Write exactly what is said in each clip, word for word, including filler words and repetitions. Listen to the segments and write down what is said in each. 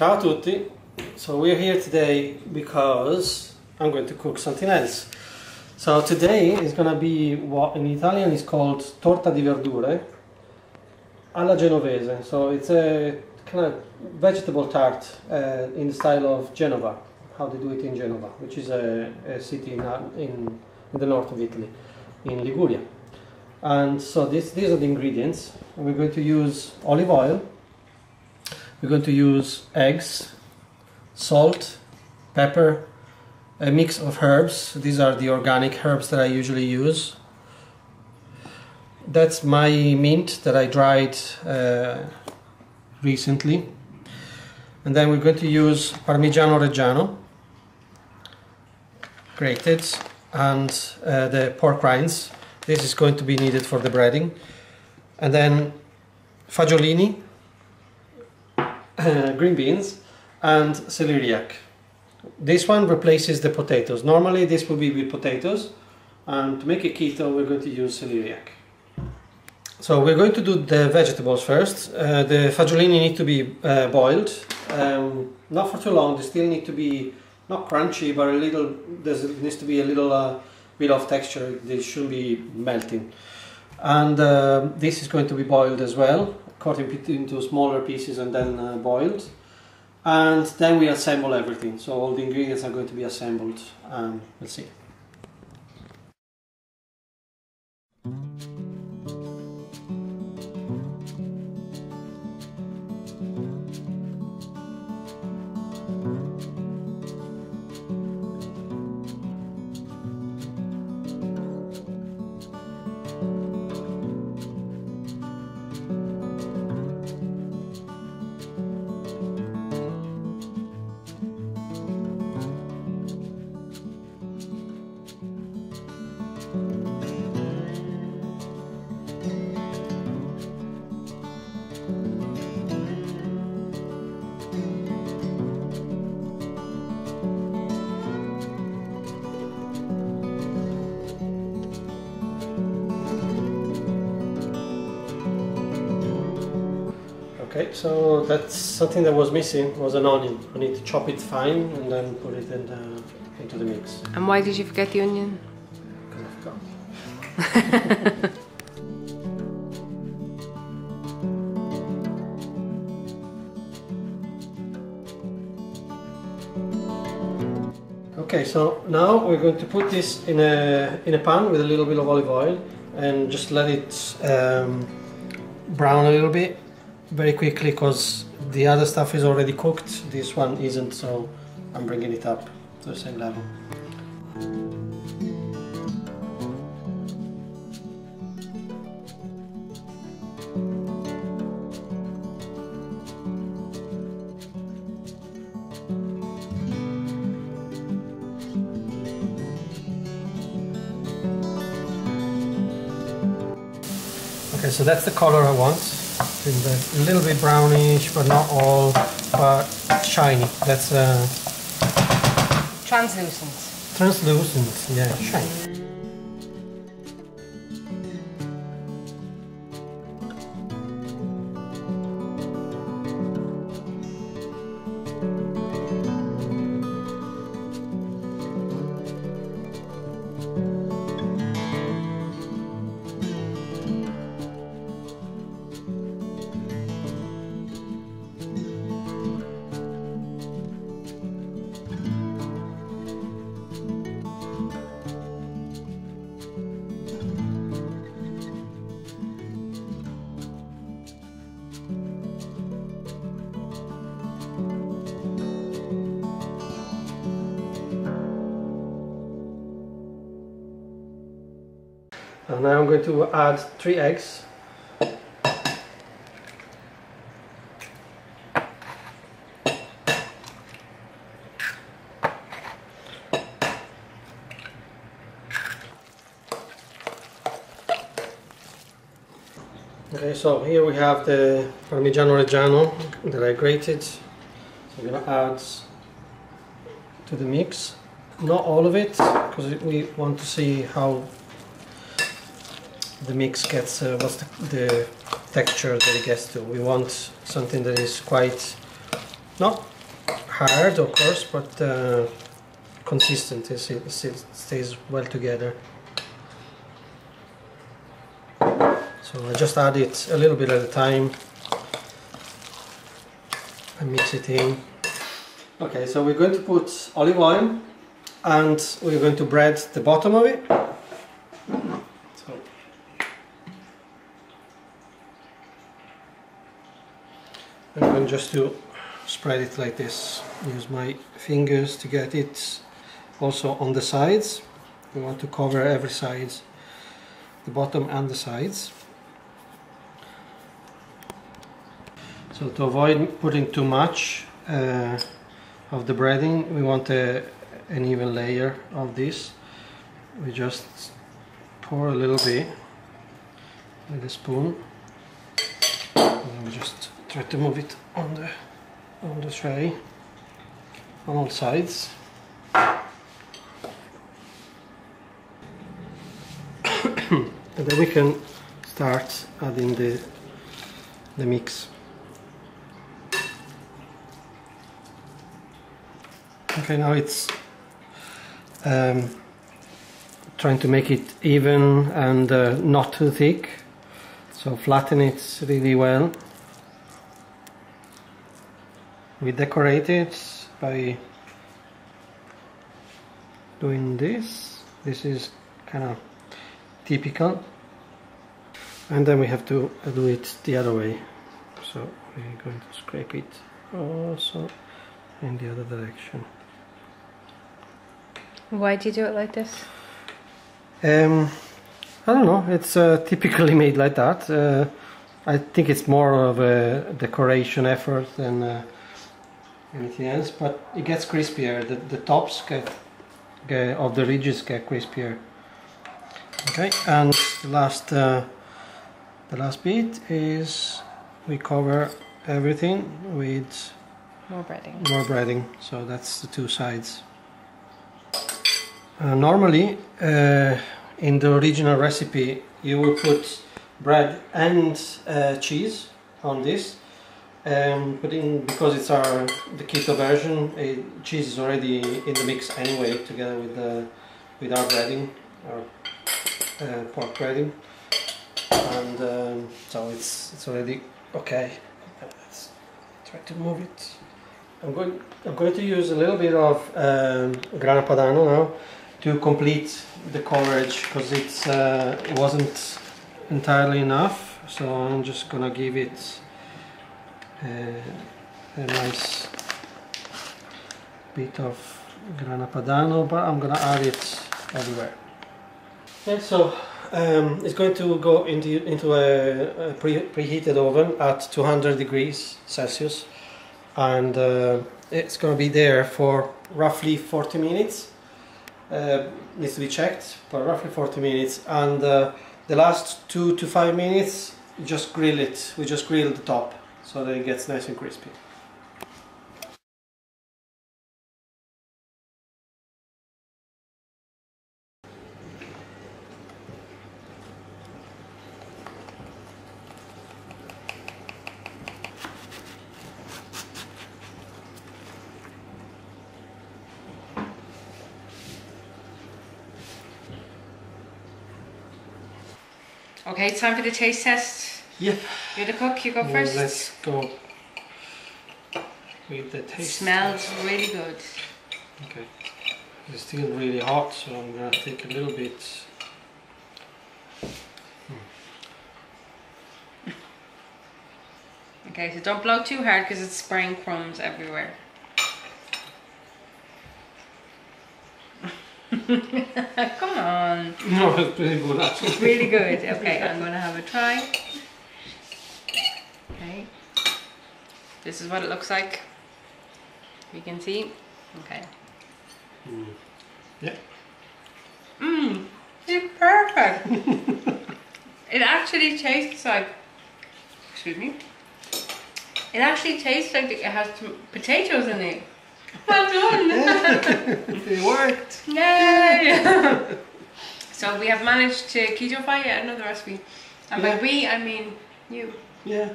Ciao a tutti! So we're here today because I'm going to cook something else. So today is going to be what in Italian is called Torta di Verdure alla Genovese. So it's a kind of vegetable tart uh, in the style of Genova, how they do it in Genova, which is a, a city in, in, in the north of Italy, in Liguria. And so this, these are the ingredients. We're going to use olive oil, we're going to use eggs, salt, pepper, a mix of herbs. These are the organic herbs that I usually use. That's my mint that I dried uh, recently. And then we're going to use Parmigiano-Reggiano, grated, and uh, the pork rinds. This is going to be needed for the breading. And then fagiolini, uh, green beans, and celeriac. This one replaces the potatoes. Normally this would be with potatoes, and to make it keto we're going to use celeriac. So we're going to do the vegetables first. Uh, the fagiolini need to be uh, boiled, um, not for too long. They still need to be not crunchy, but a little, there needs to be a little uh, bit of texture. They shouldn't be melting. And uh, this is going to be boiled as well, cut into smaller pieces and then uh, boiled. And then we assemble everything, so all the ingredients are going to be assembled, and we'll see. Okay, so that's something that was missing, was an onion. We need to chop it fine and then put it in the, into the mix. And why did you forget the onion? Because I forgot. Okay, so now we're going to put this in a, in a pan with a little bit of olive oil and just let it um, brown a little bit. Very quickly, because the other stuff is already cooked, this one isn't, so I'm bringing it up to the same level. Okay, so that's the color I want. A little bit brownish, but not all, but shiny. That's uh, translucent. Translucent, yeah, shiny. And now I'm going to add three eggs. Okay, so here we have the Parmigiano-Reggiano that I grated. So I'm going to add to the mix. Not all of it, because we want to see how the mix gets, uh, what's the, the texture that it gets to. We want something that is quite Not hard, of course, but uh, consistent. It, it, it stays well together. So I just add it a little bit at a time and mix it in. Okay, so we're going to put olive oil and we're going to bread the bottom of it. So. I'm going just to spread it like this. Use my fingers to get it also on the sides. We want to cover every side, the bottom and the sides. So to avoid putting too much uh, of the breading, we want a, an even layer of this. We just pour a little bit with a spoon. And we just try to move it on the on the tray on all sides. And then we can start adding the the mix. Okay, now it's um, trying to make it even and uh, not too thick, so flatten it really well. We decorate it by doing this. This is kind of typical, and then we have to do it the other way. So we're going to scrape it also in the other direction. Why do you do it like this? Um, I don't know, it's uh, typically made like that. Uh, I think it's more of a decoration effort than uh, anything else, but it gets crispier. The, the tops get, get, of the ridges get crispier. Okay, and the last, uh, the last bit is we cover everything with more breading. More breading, so that's the two sides. Uh, normally, uh, in the original recipe, you will put bread and uh, cheese on this, um, but in, because it's our the keto version, it, cheese is already in the mix anyway, together with the with our breading, our uh, pork breading, and um, so it's it's already okay. Let's try to move it. I'm going. I'm going to use a little bit of um, grana padano now to complete the coverage, because it's uh, it wasn't entirely enough. So I'm just gonna give it uh, a nice bit of grana padano, but I'm gonna add it everywhere. Okay, so um, it's going to go into into a, a pre preheated oven at two hundred degrees Celsius. And uh, it's going to be there for roughly forty minutes. Uh, needs to be checked, but roughly forty minutes. And uh, the last two to five minutes, just grill it. We just grill the top so that it gets nice and crispy. Okay, time for the taste test. Yep. You're the cook, you go well, first. Let's go with the taste. It smells test. Really good. Okay. It's still really hot, so I'm gonna take a little bit. Hmm. Okay, so don't blow too hard because it's spraying crumbs everywhere. Come on. No, it's pretty good actually. It's really good. Okay, I'm going to have a try. Okay. This is what it looks like. You can see. Okay. Mm. Yeah. Mmm. It's perfect. It actually tastes like... Excuse me. It actually tastes like it has potatoes in it. Well done! It worked! Yay! So we have managed to keto-fy yet another recipe. And yeah. By we, I mean you. Yeah.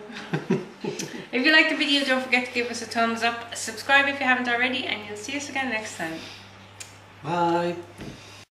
If you liked the video, don't forget to give us a thumbs up, subscribe if you haven't already, and you'll see us again next time. Bye.